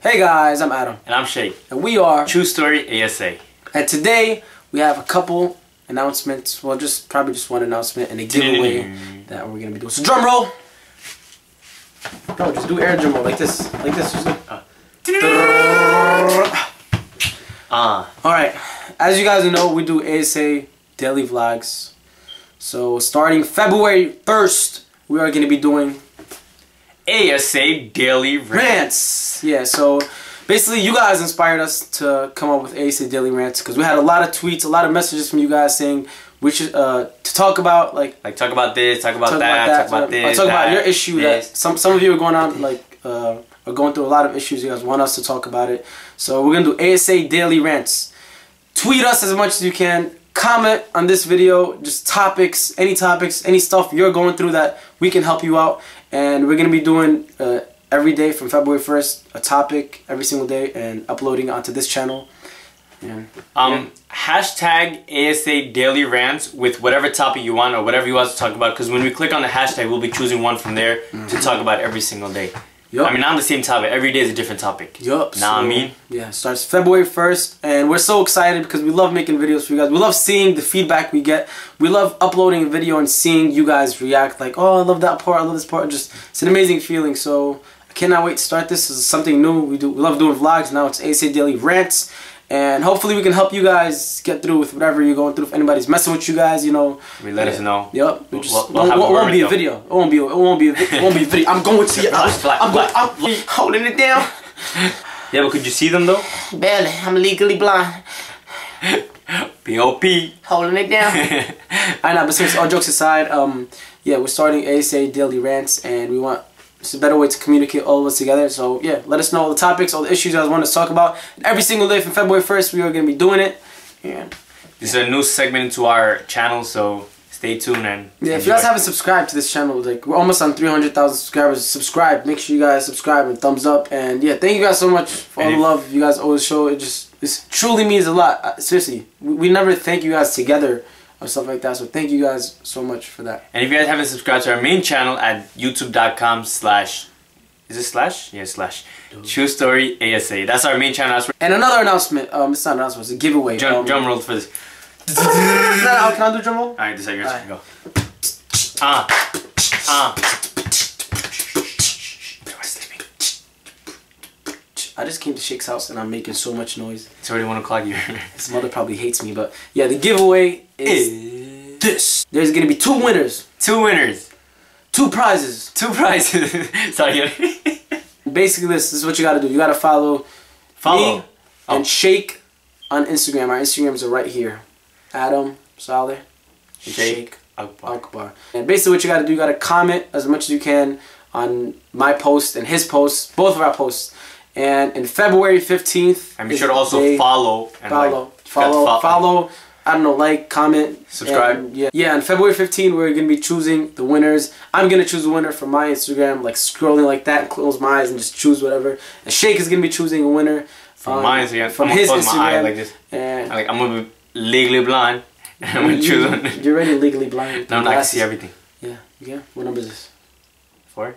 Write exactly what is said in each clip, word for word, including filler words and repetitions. Hey guys, I'm Adam. And I'm Sheikh. And we are True Story A S A. And today we have a couple announcements. Well, just probably just one announcement and a giveaway that we're gonna be doing. So drum roll! No, just do air drum roll like this. Like this. Ah. Alright. As you guys know, we do A S A daily vlogs. So starting February first, we are gonna be doing A S A Daily Rants. Rants. Yeah, so basically you guys inspired us to come up with A S A Daily Rants because we had a lot of tweets, a lot of messages from you guys saying we should uh, to talk about like like talk about this, talk about, talk that, about that, talk about this, talk that, about your issue this. That some some of you are going on like uh, are going through a lot of issues. You guys want us to talk about it, so we're gonna do A S A Daily Rants. Tweet us as much as you can. Comment on this video, just topics, any topics, any stuff you're going through that we can help you out. And we're going to be doing uh, every day from February first a topic every single day and uploading onto this channel. Yeah. Um, yeah. Hashtag A S A Daily Rants with whatever topic you want or whatever you want to talk about, because when we click on the hashtag we'll be choosing one from there mm-hmm. to talk about every single day. Yep. I mean, not the same topic. Every day is a different topic. Yup. Know so, what I mean? Yeah, it starts February first, and we're so excited because we love making videos for you guys. We love seeing the feedback we get. We love uploading a video and seeing you guys react like, oh, I love that part, I love this part. Just, it's an amazing feeling, so I cannot wait to start this. This is something new. We do. We love doing vlogs. Now it's A S A Daily Rants, and hopefully we can help you guys get through with whatever you're going through. If anybody's messing with you guys, you know. We let yeah. us know. Yep. We just, we'll, we'll it won't, won't be a video. It won't be. It won't be. A, it won't be a video. I'm going to you. I'm, I'm, going, I'm holding it down. Yeah, but could you see them though? Barely. I'm legally blind. P O P Holding it down. I know, but seriously, all jokes aside, um, yeah, we're starting A S A Daily Rants, and we want. It's a better way to communicate all of us together. So yeah, let us know all the topics, all the issues you guys want us to talk about. And every single day from February first, we are going to be doing it. Yeah. This is a new segment into our channel, so stay tuned and yeah, if you guys haven't subscribed to this channel, like we're almost on three hundred thousand subscribers. Subscribe. Make sure you guys subscribe and thumbs up. And yeah, thank you guys so much for all the love you guys always show. It just it truly means a lot. Seriously, we, we never thank you guys together or stuff like that, so thank you guys so much for that. And if you guys haven't subscribed to our main channel at youtube.com slash is it slash yeah slash Dude. True Story A S A, that's our main channel. And another announcement, um it's not an announcement, it's a giveaway. Drum, um, drum roll for this. Can I do drum roll? Alright, this is yours. Right. Go. Ah uh, ah uh. I just came to Sheik's house and I'm making so much noise. It's already one o'clock here. His mother probably hates me, but yeah, the giveaway is this. There's gonna be two winners. Two winners. Two prizes. Two prizes. Sorry. Basically this, this is what you gotta do. You gotta follow, follow. me oh. and Sheikh on Instagram. Our Instagrams are right here. Adam Saleh. Sheikh Akbar. Akbar. And basically what you gotta do, you gotta comment as much as you can on my post and his post, both of our posts. And in February fifteenth. And be sure to also follow and follow. Like, follow, follow. follow. I don't know, like, comment, subscribe. And yeah, yeah. On February fifteenth, we're gonna be choosing the winners. I'm gonna choose a winner from my Instagram, like scrolling like that, and close my eyes and just choose whatever. And Sheikh is gonna be choosing a winner from um, my Instagram, from I'm his Instagram. My eye like this. And like I'm gonna be legally blind. And I'm gonna choose one. You're already legally blind. No, I can see everything. Yeah, yeah. What number is this? Four.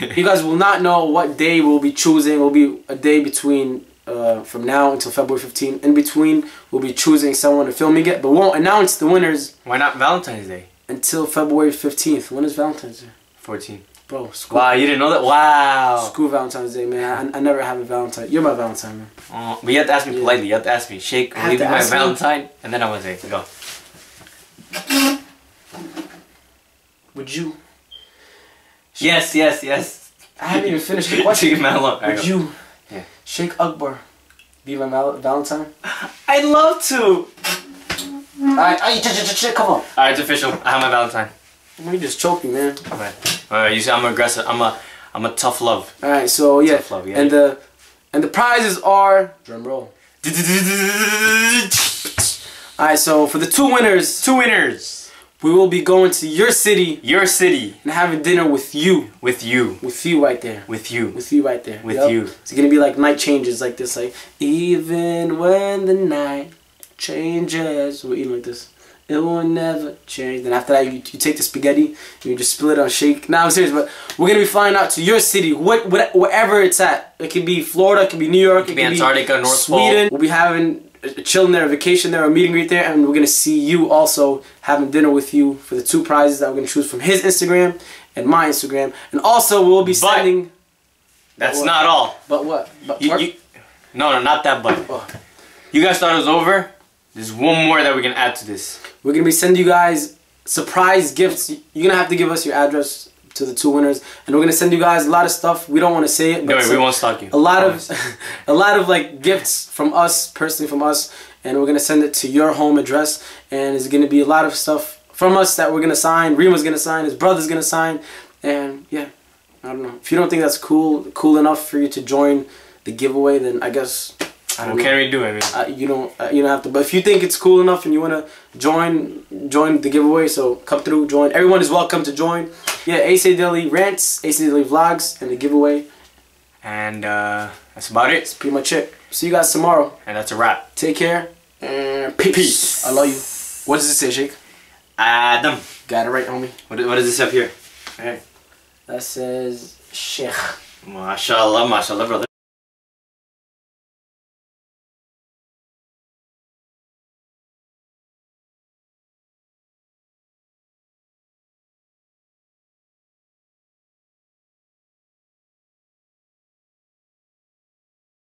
You guys will not know what day we'll be choosing. It'll be a day between. Uh, from now until February fifteenth. In between, we'll be choosing someone and filming it, but won't announce the winners. Why not Valentine's Day? Until February fifteenth. When is Valentine's Day? fourteenth. Bro, school. Wow, you didn't know that? Wow. School Valentine's Day, man. I, I never have a Valentine. You're my Valentine, man. Uh, but you have to ask me yeah. politely. You have to ask me, Sheikh, will you be my Valentine? Me? And then I'm going to say, go. Would you? Yes, yes, yes. I haven't even finished the question. Would you? Yeah. Sheikh Akbar, be my Valentine? I'd love to! Alright, come on. Alright, it's official. I have my Valentine. You just choked me, man. Alright, right, you see, I'm aggressive. I'm a, I'm a tough love. Alright, so yeah. Tough love, yeah. And the, and the prizes are. Drum roll. Alright, so for the two winners. Two winners. We will be going to your city. Your city. And having dinner with you. With you. With you right there. With you. With you right there. With yep. you. It's going to be like night changes like this. Like, even when the night changes. We're eating like this. It will never change. Then after that, you, you take the spaghetti and you just spill it on Sheikh. Nah, I'm serious, but we're gonna be flying out to your city, what, what wherever it's at. It could be Florida, it could be New York, it could be Antarctica, North Sweden. Pole. We'll be having a chill there, a vacation there, a meet and greet there, and we're gonna see you also having dinner with you for the two prizes that we're gonna choose from his Instagram and my Instagram. And also, we'll be but sending. That's what? Not all. But what? But you, you, no, no, not that. But oh. You guys thought it was over. There's one more that we're gonna add to this. We're gonna be sending you guys surprise gifts. You're gonna have to give us your address to the two winners, and we're gonna send you guys a lot of stuff. We don't want to say it, but no, we won't stalk you. A lot of, a lot of like gifts from us personally, from us, and we're gonna send it to your home address. And it's gonna be a lot of stuff from us that we're gonna sign. Rima's gonna sign. His brother's gonna sign. And yeah, I don't know. If you don't think that's cool, cool enough for you to join the giveaway, then I guess. What can we do? I mean, uh, you don't uh, you don't have to. But if you think it's cool enough and you wanna join, join the giveaway. So come through, join. Everyone is welcome to join. Yeah, A S A Daily rants, A S A Daily vlogs, and the giveaway. And uh, that's about it. That's pretty much it. See you guys tomorrow. And that's a wrap. Take care and peace. peace. I love you. What does it say, Sheikh? Adam. Got it right, homie. What what is this up here? All right. That says Sheikh. MashaAllah, MashaAllah, brother.